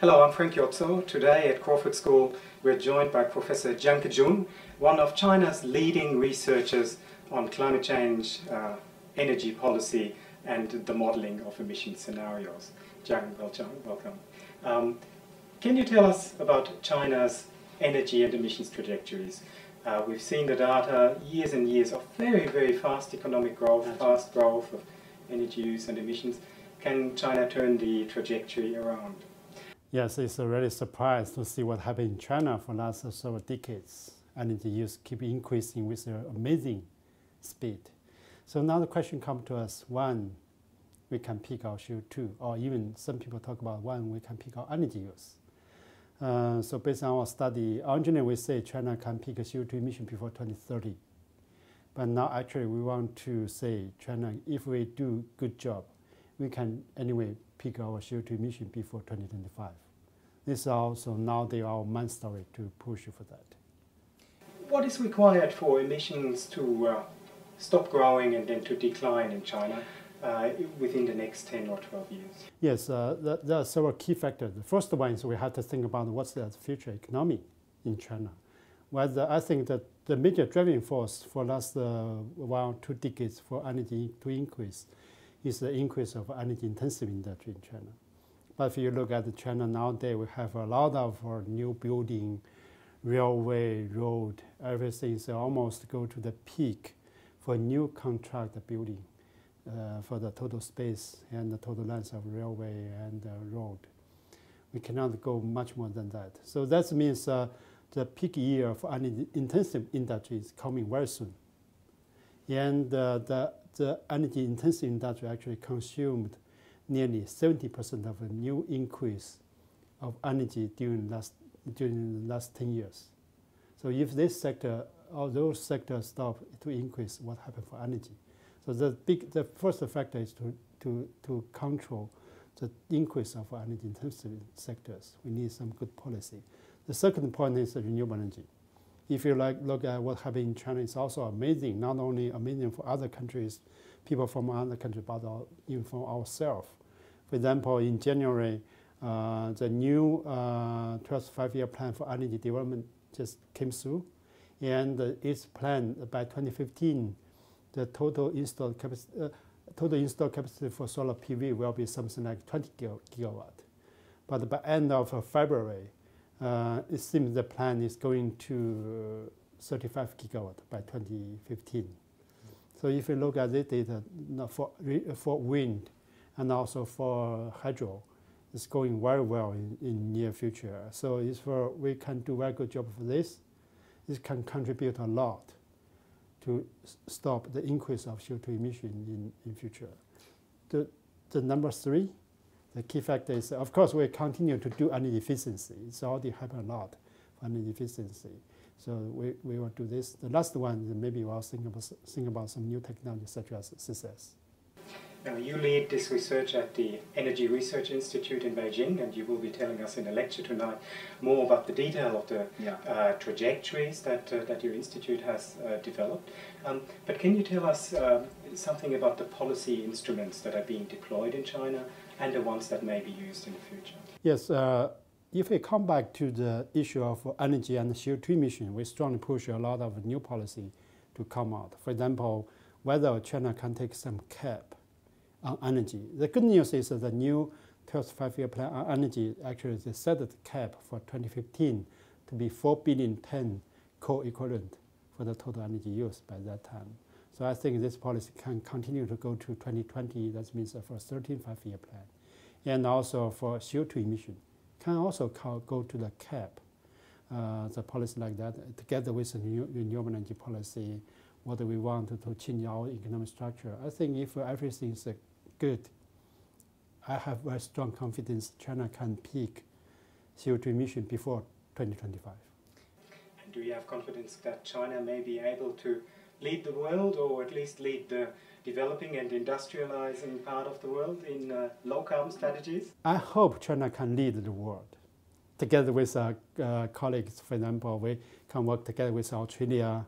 Hello, I'm Frank Jotzo. Today at Crawford School, we're joined by Professor Jiang Kejun, one of China's leading researchers on climate change, energy policy, and the modeling of emission scenarios. Jiang, welcome. Can you tell us about China's energy and emissions trajectories? We've seen the data, years and years of very, very fast economic growth, fast growth of energy use and emissions. Can China turn the trajectory around? Yes, it's a really surprise to see what happened in China for the last several decades. Energy use keep increasing with an amazing speed. So now the question comes to us, when we can peak our CO2, or even some people talk about when we can peak our energy use. So based on our study, originally we say China can peak CO2 emission before 2030. But now actually we want to say China, if we do good job, we can anyway peak our CO2 emission before 2025. This is also now they are main story to push for that. What is required for emissions to stop growing and then to decline in China within the next 10 or 12 years? Yes, there are several key factors. The first one is we have to think about what's the future economy in China. Whether I think that the major driving force for last 1 or 2 decades for energy to increase is the increase of energy-intensive industry in China. But if you look at China nowadays, we have a lot of new building, railway, road, everything. So almost go to the peak for new contract building for the total space and the total length of railway and road. We cannot go much more than that. So that means the peak year for energy-intensive industry is coming very soon. And the energy-intensive industry actually consumed nearly 70% of the new increase of energy during the last 10 years. So if this sector, all those sectors stop to increase, what happened for energy? So the first factor is to control the increase of energy-intensive sectors. We need some good policy. The second point is renewable energy. If you look at what happened in China, it's also amazing, not only amazing for other countries, people from other countries, but even for ourselves. For example, in January, the new 12th Five-Year Plan for Energy Development just came through. And it's planned by 2015, the total installed capacity for solar PV will be something like 20 gigawatt. But by end of February, it seems the plan is going to 35 gigawatt by 2015. Mm-hmm. So if you look at the data for wind and also for hydro, it's going very well in near future. So it's we can do a very good job for this. It can contribute a lot to stop the increase of CO2 emission in future. The number three, the key factor is, of course, we continue to do energy efficiency. It's already happened a lot for energy efficiency. So we will do this. The last one, maybe we'll think about some new technology such as CCS. Now, you lead this research at the Energy Research Institute in Beijing, and you will be telling us in a lecture tonight more about the detail of the trajectories that your institute has developed. But can you tell us something about the policy instruments that are being deployed in China and the ones that may be used in the future? Yes, if we come back to the issue of energy and CO2 emission, we strongly push a lot of new policy to come out. For example, whether China can take some cap on energy. The good news is that the new 12th Five-Year Plan on energy actually they set the cap for 2015 to be 4 billion ton coal equivalent for the total energy use by that time. So I think this policy can continue to go to 2020. That means for 13th Five-Year Plan, and also for CO2 emission can also go to the cap. The policy like that together with the new renewable energy policy, what we want to change our economic structure. I think if everything is good, I have very strong confidence China can peak CO2 emission before 2025. And do you have confidence that China may be able to lead the world, or at least lead the developing and industrializing part of the world in low-carbon strategies? I hope China can lead the world. Together with our colleagues, for example, we can work together with Australia,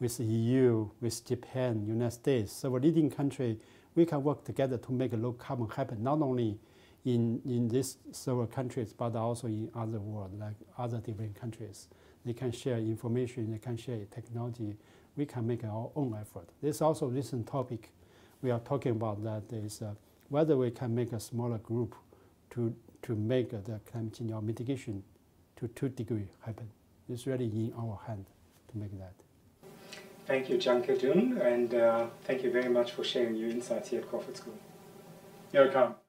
with the EU, with Japan, United States, so we're leading country. We can work together to make low carbon happen, not only in these several countries, but also in other world, like other developing countries. They can share information, they can share technology. We can make our own effort. There's also a recent topic we are talking about, that is whether we can make a smaller group to make the climate change or mitigation to 2 degrees happen. It's really in our hand to make that. Thank you, Jiang Kejun, and thank you very much for sharing your insights here at Crawford School. You're welcome.